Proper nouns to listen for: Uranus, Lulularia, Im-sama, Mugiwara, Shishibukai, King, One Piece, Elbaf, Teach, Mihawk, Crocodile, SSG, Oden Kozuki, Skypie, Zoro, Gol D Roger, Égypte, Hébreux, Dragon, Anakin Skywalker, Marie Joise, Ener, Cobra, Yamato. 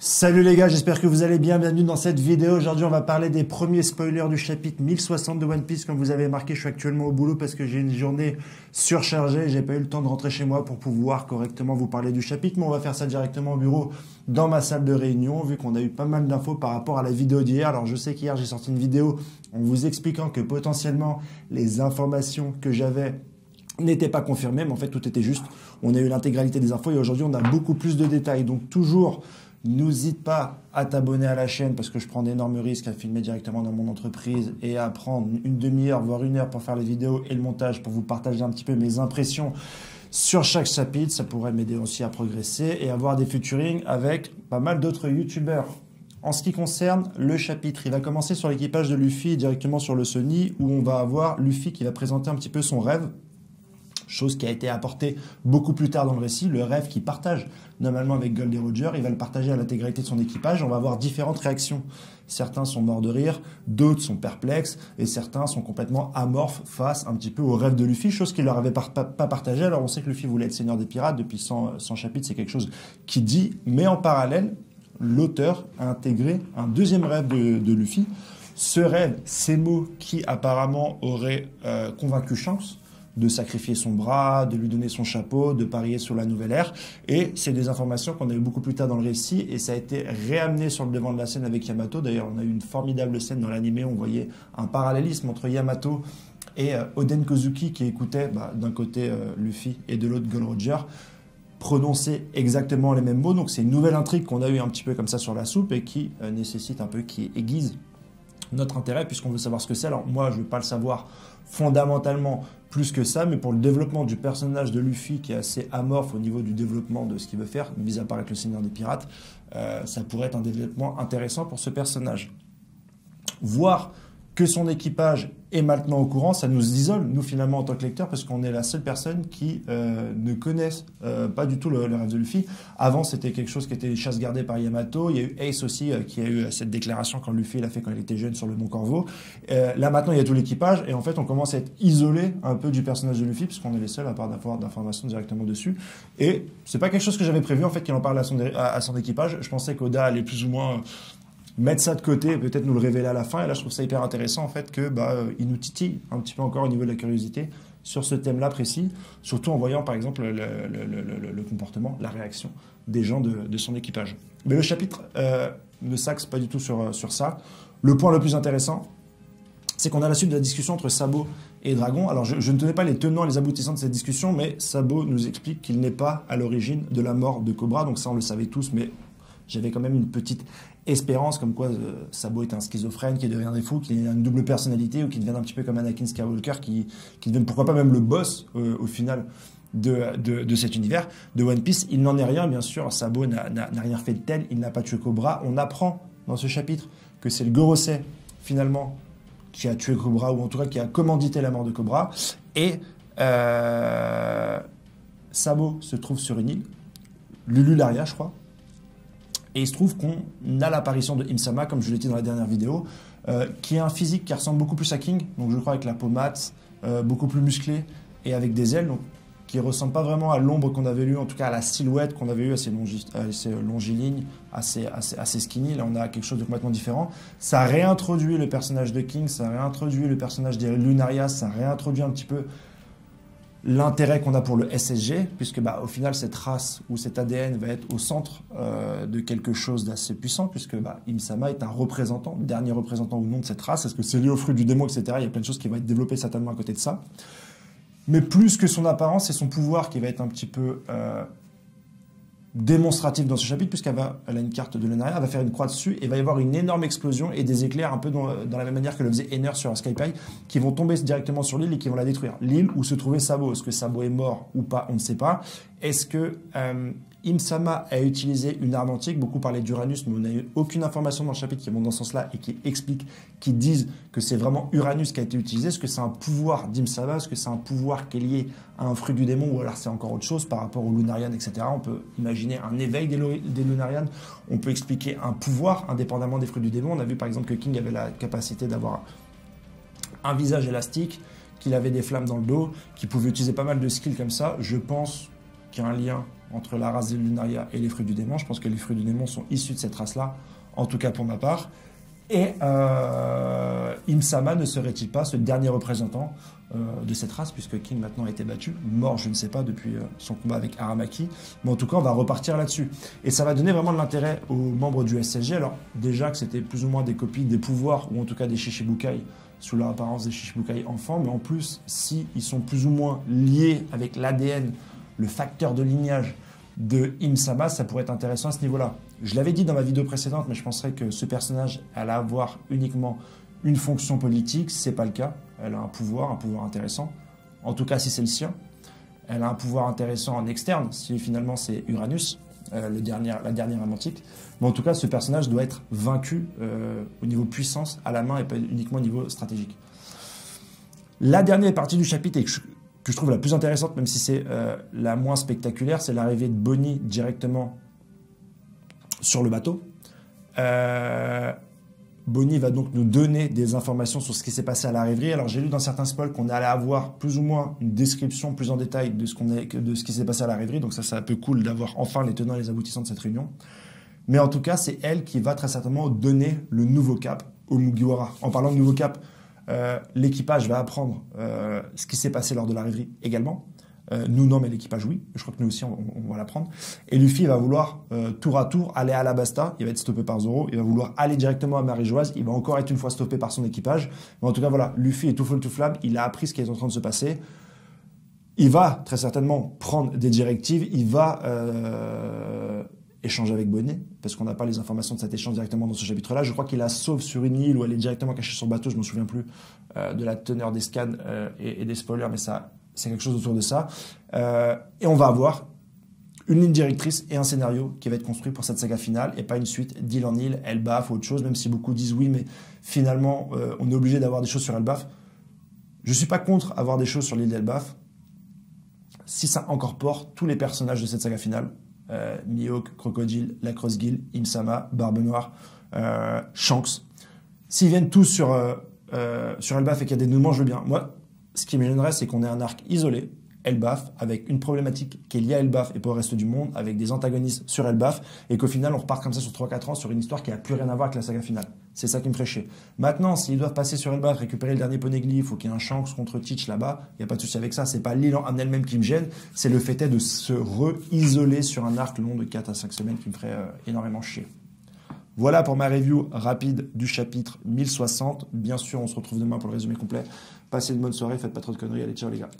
Salut les gars, j'espère que vous allez bien, bienvenue dans cette vidéo. Aujourd'hui on va parler des premiers spoilers du chapitre 1060 de One Piece. Comme vous avez remarqué, je suis actuellement au boulot parce que j'ai une journée surchargée. J'ai pas eu le temps de rentrer chez moi pour pouvoir correctement vous parler du chapitre, mais on va faire ça directement au bureau dans ma salle de réunion, vu qu'on a eu pas mal d'infos par rapport à la vidéo d'hier. Alors je sais qu'hier j'ai sorti une vidéo en vous expliquant que potentiellement les informations que j'avais n'était pas confirmé, mais en fait tout était juste. On a eu l'intégralité des infos et aujourd'hui on a beaucoup plus de détails. Donc toujours, n'hésite pas à t'abonner à la chaîne parce que je prends d'énormes risques à filmer directement dans mon entreprise et à prendre une demi-heure, voire une heure pour faire les vidéos et le montage pour vous partager un petit peu mes impressions sur chaque chapitre. Ça pourrait m'aider aussi à progresser et avoir des featuring avec pas mal d'autres youtubeurs. En ce qui concerne le chapitre, il va commencer sur l'équipage de Luffy, directement sur le Sony, où on va avoir Luffy qui va présenter un petit peu son rêve. Chose qui a été apportée beaucoup plus tard dans le récit, le rêve qu'il partage normalement avec Gol D Roger, il va le partager à l'intégralité de son équipage, on va avoir différentes réactions. Certains sont morts de rire, d'autres sont perplexes, et certains sont complètement amorphes face un petit peu au rêve de Luffy, chose qu'il leur avait pas partagé. Alors on sait que Luffy voulait être seigneur des pirates depuis 100 chapitres, c'est quelque chose qu'il dit, mais en parallèle, l'auteur a intégré un deuxième rêve de Luffy. Ce rêve, ces mots qui apparemment auraient convaincu Shanks, de sacrifier son bras, de lui donner son chapeau, de parier sur la nouvelle ère. Et c'est des informations qu'on a eu beaucoup plus tard dans le récit et ça a été réamené sur le devant de la scène avec Yamato. D'ailleurs, on a eu une formidable scène dans l'animé où on voyait un parallélisme entre Yamato et Oden Kozuki qui écoutait d'un côté Luffy et de l'autre Gol Roger prononcer exactement les mêmes mots. Donc c'est une nouvelle intrigue qu'on a eu un petit peu comme ça sur la soupe et qui nécessite un peu, qui aiguise notre intérêt puisqu'on veut savoir ce que c'est. Alors moi, je ne veux pas le savoir fondamentalement plus que ça, mais pour le développement du personnage de Luffy qui est assez amorphe au niveau du développement de ce qu'il veut faire, mis à part avec le Seigneur des Pirates, ça pourrait être un développement intéressant pour ce personnage. Voir que son équipage est maintenant au courant, ça nous isole, nous finalement en tant que lecteurs, parce qu'on est la seule personne qui ne connaît pas du tout le rêve de Luffy. Avant, c'était quelque chose qui était chasse gardée par Yamato. Il y a eu Ace aussi qui a eu cette déclaration quand Luffy l'a fait quand il était jeune sur le Mont Corvo. Là maintenant, il y a tout l'équipage et en fait, on commence à être isolé un peu du personnage de Luffy, puisqu'on est les seuls à part d'avoir d'informations directement dessus. Et c'est pas quelque chose que j'avais prévu en fait qu'il en parle à son équipage. Je pensais qu'Oda allait plus ou moins mettre ça de côté et peut-être nous le révéler à la fin. Et là, je trouve ça hyper intéressant, en fait, que il nous titille un petit peu encore au niveau de la curiosité sur ce thème-là précis, surtout en voyant, par exemple, le comportement, la réaction des gens de son équipage. Mais le chapitre ne s'axe pas du tout sur ça. Le point le plus intéressant, c'est qu'on a la suite de la discussion entre Sabo et Dragon. Alors, je ne tenais pas les tenants et les aboutissants de cette discussion, mais Sabo nous explique qu'il n'est pas à l'origine de la mort de Cobra. Donc ça, on le savait tous, mais j'avais quand même une petite espérance, comme quoi Sabo est un schizophrène qui devient fou, qui a une double personnalité ou qui devient un petit peu comme Anakin Skywalker, qui devient pourquoi pas même le boss au final de cet univers de One Piece. Il n'en est rien, bien sûr. Sabo n'a rien fait de tel, il n'a pas tué Cobra. On apprend dans ce chapitre que c'est le Gorosei finalement qui a tué Cobra, ou en tout cas qui a commandité la mort de Cobra. Et Sabo se trouve sur une île, Lulularia je crois. Et il se trouve qu'on a l'apparition de Im-sama, comme je l'ai dit dans la dernière vidéo, qui est un physique qui ressemble beaucoup plus à King, donc je crois avec la peau mate, beaucoup plus musclé et avec des ailes, donc qui ne ressemble pas vraiment à l'ombre qu'on avait eue, en tout cas à la silhouette qu'on avait eue, assez longiligne, assez skinny. Là, on a quelque chose de complètement différent. Ça réintroduit le personnage de King, ça réintroduit le personnage des Lunarias, ça réintroduit un petit peu l'intérêt qu'on a pour le SSG, puisque au final, cette race ou cet ADN va être au centre de quelque chose d'assez puissant, puisque Im-sama est un représentant, dernier représentant ou non de cette race. Est-ce que c'est lié au fruit du démon, etc. Il y a plein de choses qui vont être développées certainement à côté de ça. Mais plus que son apparence, c'est son pouvoir qui va être un petit peu démonstratif dans ce chapitre, puisqu'elle a une carte de Lunaria, elle va faire une croix dessus, et il va y avoir une énorme explosion et des éclairs, un peu dans la même manière que le faisait Ener sur un Skypie, qui vont tomber directement sur l'île et qui vont la détruire. L'île où se trouvait Sabo. Est-ce que Sabo est mort ou pas? On ne sait pas. Est-ce que Im-sama a utilisé une arme antique? Beaucoup parlaient d'Uranus, mais on n'a eu aucune information dans le chapitre qui vont dans ce sens-là et qui explique, qui disent que c'est vraiment Uranus qui a été utilisé. Est-ce que c'est un pouvoir d'Im-sama? Est-ce que c'est un pouvoir qui est lié à un fruit du démon? Ou alors c'est encore autre chose par rapport aux Lunarians, etc. On peut imaginer un éveil des Lunarians. On peut expliquer un pouvoir indépendamment des fruits du démon. On a vu par exemple que King avait la capacité d'avoir un visage élastique, qu'il avait des flammes dans le dos, qu'il pouvait utiliser pas mal de skills comme ça. Je pense qu'il y a un lien entre la race des Lunaria et les fruits du démon. Je pense que les fruits du démon sont issus de cette race-là, en tout cas pour ma part. Et Im-sama ne serait-il pas ce dernier représentant de cette race, puisque King maintenant a été battu, mort, je ne sais pas, depuis son combat avec Aramaki. Mais en tout cas, on va repartir là-dessus. Et ça va donner vraiment de l'intérêt aux membres du SSG. Alors, déjà que c'était plus ou moins des copies des pouvoirs, ou en tout cas des Shishibukai, sous leur apparence des Shishibukai enfants. Mais en plus, si ils sont plus ou moins liés avec l'ADN, le facteur de lignage de Im-sama, ça pourrait être intéressant à ce niveau-là. Je l'avais dit dans ma vidéo précédente, mais je penserais que ce personnage allait avoir uniquement une fonction politique. C'est pas le cas. Elle a un pouvoir intéressant. En tout cas, si c'est le sien. Elle a un pouvoir intéressant en externe, si finalement c'est Uranus, la dernière amantique. Mais en tout cas, ce personnage doit être vaincu au niveau puissance, à la main, et pas uniquement au niveau stratégique. La dernière partie du chapitre est que je trouve la plus intéressante, même si c'est la moins spectaculaire, c'est l'arrivée de Bonney directement sur le bateau. Bonney va donc nous donner des informations sur ce qui s'est passé à la rêverie. Alors j'ai lu dans certains spoils qu'on allait avoir plus ou moins une description plus en détail de ce qui s'est passé à la rêverie, donc ça c'est un peu cool d'avoir enfin les tenants et les aboutissants de cette réunion. Mais en tout cas, c'est elle qui va très certainement donner le nouveau cap au Mugiwara. En parlant de nouveau cap, l'équipage va apprendre ce qui s'est passé lors de la rêverie également. Nous, non, mais l'équipage, oui. Je crois que nous aussi, on va l'apprendre. Et Luffy va vouloir, tour à tour, aller à Alabasta. Il va être stoppé par Zoro. Il va vouloir aller directement à Marie Joise. Il va encore être une fois stoppé par son équipage. Mais en tout cas, voilà, Luffy est tout feu, tout flamme. Il a appris ce qui est en train de se passer. Il va, très certainement, prendre des directives. Il va échanger avec Bonney, parce qu'on n'a pas les informations de cet échange directement dans ce chapitre-là. Je crois qu'il la sauve sur une île où elle est directement cachée sur le bateau. Je ne me souviens plus de la teneur des scans et des spoilers, mais ça, c'est quelque chose autour de ça. Et on va avoir une ligne directrice et un scénario qui va être construit pour cette saga finale, et pas une suite d'île en île, Elbaf ou autre chose, même si beaucoup disent oui, mais finalement, on est obligé d'avoir des choses sur Elbaf. Je ne suis pas contre avoir des choses sur l'île d'Elbaf, si ça incorpore tous les personnages de cette saga finale. Mihawk, Crocodile, la Crossgill, Im-sama, Barbe Noire, Shanks. S'ils viennent tous sur Elbaf et qu'il y a des dénouements, je veux bien. Moi, ce qui me gênerait, c'est qu'on ait un arc isolé, Elbaf, avec une problématique qui est liée à Elbaf et pas au reste du monde, avec des antagonistes sur Elbaf, et qu'au final, on repart comme ça sur 3-4 ans sur une histoire qui n'a plus rien à voir avec la saga finale. C'est ça qui me ferait chier. Maintenant, s'ils doivent passer sur Elbaf, récupérer le dernier Ponegly, il faut qu'il y ait un Shanks contre Teach là-bas, il n'y a pas de souci avec ça. C'est pas l'île en elle-même qui me gêne, c'est le fait de se re-isoler sur un arc long de 4 à 5 semaines qui me ferait énormément chier. Voilà pour ma review rapide du chapitre 1060. Bien sûr, on se retrouve demain pour le résumé complet. Passez une bonne soirée, faites pas trop de conneries, allez, ciao les gars.